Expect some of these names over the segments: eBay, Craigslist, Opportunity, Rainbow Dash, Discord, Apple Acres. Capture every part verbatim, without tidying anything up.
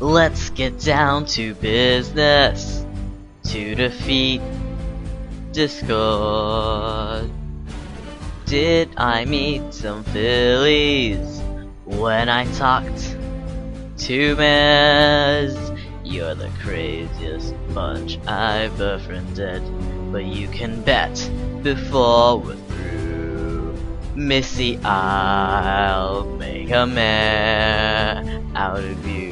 Let's get down to business to defeat Discord. Did I meet some Phillies when I talked to Miz? You're the craziest bunch I've befriended, but you can bet before we're through, Missy, I'll make a man out of you.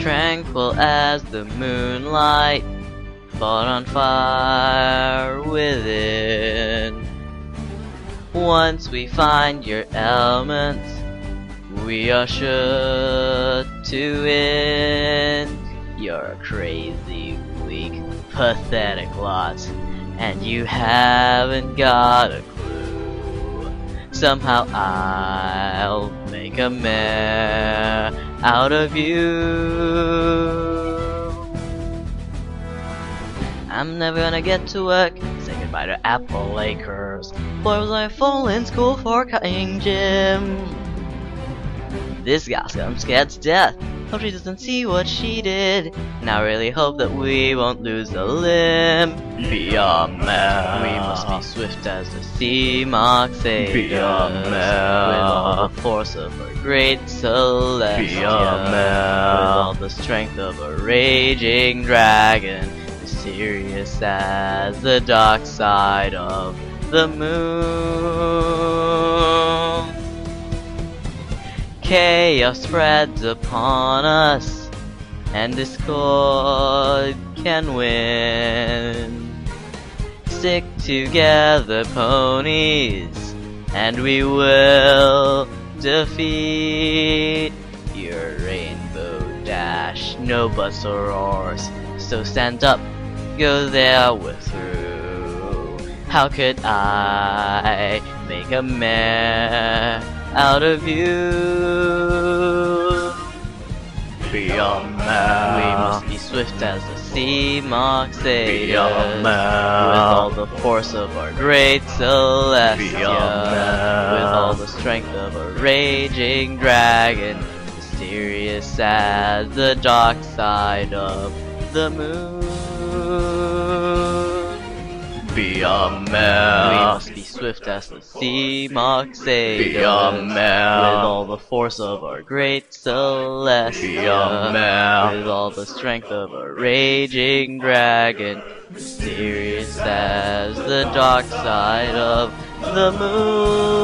Tranquil as the moonlight, but on fire within. Once we find your element, we are sure to win. You're a crazy, weak, pathetic lot, and you haven't got a clue. Somehow I'll make a mare out of you. I'm never gonna get to work. Say goodbye to Apple Acres. Why was I fall in school for cutting gym? This guy's I'm scared to death. Hope she doesn't see what she did. Now really hope that we won't lose a limb. Be a man. We must be swift as the sea marks. Be a man. With all the force of a great celestial. Be a man. With all the strength of a raging dragon. Mysterious as the dark side of the moon. Chaos spreads upon us, and Discord can win. Stick together, ponies, and we will defeat your Rainbow Dash. No buts or roars, so stand up, go there, we're through. How could I make a mare out of you? Be a man. We must be swift as the sea marks. Be a man. With all the force of our great celestial. Be a man. With all the strength of a raging dragon, mysterious as the dark side of the moon. Be a man. We must be swift as the sea marks. Be a man. With all the force of our great celestial. Be a man. With all the strength of a raging dragon, mysterious as the dark side of the moon.